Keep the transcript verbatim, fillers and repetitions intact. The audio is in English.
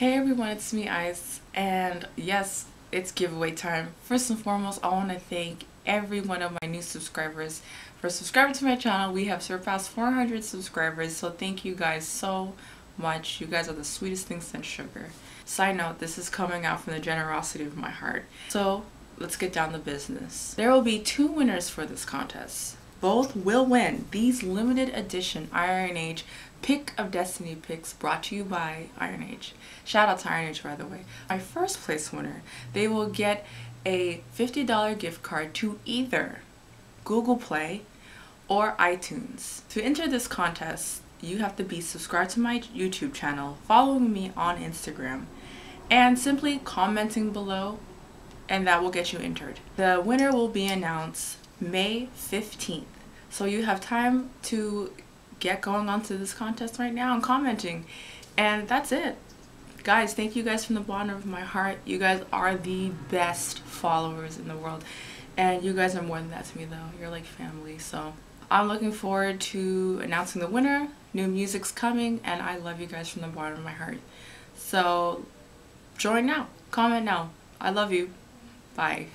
Hey everyone, it's me Ice, and yes, it's giveaway time. First and foremost, I want to thank every one of my new subscribers for subscribing to my channel. We have surpassed four hundred subscribers, so thank you guys so much. You guys are the sweetest things since sugar. Side note, this is coming out from the generosity of my heart. So let's get down to business. There will be two winners for this contest. Both will win these limited edition Iron Age Pick of Destiny picks brought to you by Iron Age. Shout out to Iron Age, by the way. My first place winner, they will get a fifty dollar gift card to either Google Play or iTunes. To enter this contest, you have to be subscribed to my YouTube channel, following me on Instagram, and simply commenting below, and that will get you entered. The winner will be announced May fifteenth, so you have time to get going on to this contest right now and commenting. And that's it, guys. Thank you guys from the bottom of my heart. You guys are the best followers in the world, and you guys are more than that to me, though. You're like family. So I'm looking forward to announcing the winner. New music's coming, and I love you guys from the bottom of my heart. So join now, comment now. I love you. Bye.